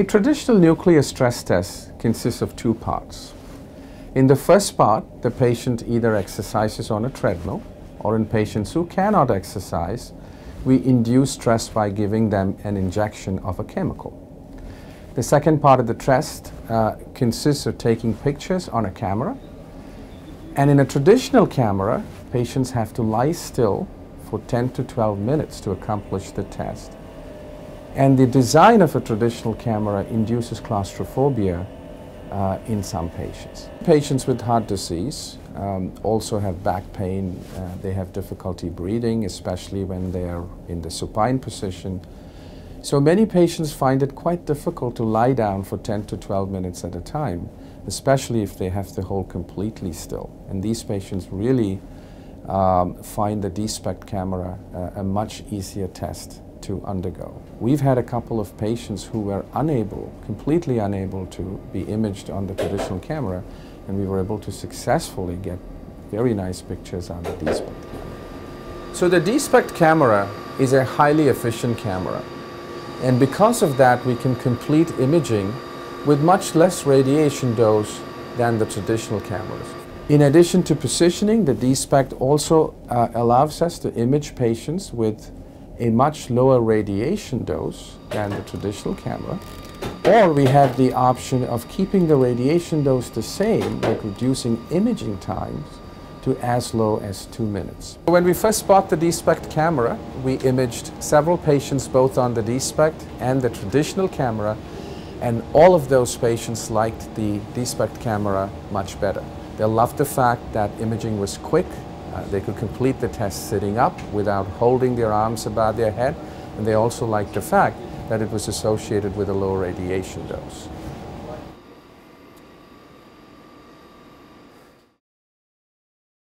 A traditional nuclear stress test consists of two parts. In the first part, the patient either exercises on a treadmill, or in patients who cannot exercise, we induce stress by giving them an injection of a chemical. The second part of the test consists of taking pictures on a camera. And in a traditional camera, patients have to lie still for 10 to 12 minutes to accomplish the test. And the design of a traditional camera induces claustrophobia in some patients. Patients with heart disease also have back pain. They have difficulty breathing, especially when they're in the supine position. So many patients find it quite difficult to lie down for 10 to 12 minutes at a time, especially if they have to hold completely still. And these patients really find the D-SPECT camera a much easier test to undergo. We've had a couple of patients who were unable, completely unable to be imaged on the traditional camera, and we were able to successfully get very nice pictures on the D-SPECT camera. So the D-SPECT camera is a highly efficient camera, and because of that we can complete imaging with much less radiation dose than the traditional cameras. In addition to positioning, the D-SPECT also allows us to image patients with a much lower radiation dose than the traditional camera, or we have the option of keeping the radiation dose the same but reducing imaging times to as low as 2 minutes. When we first bought the D-SPECT camera, we imaged several patients both on the D-SPECT and the traditional camera, and all of those patients liked the D-SPECT camera much better. They loved the fact that imaging was quick. They could complete the test sitting up without holding their arms above their head, and they also liked the fact that it was associated with a low radiation dose.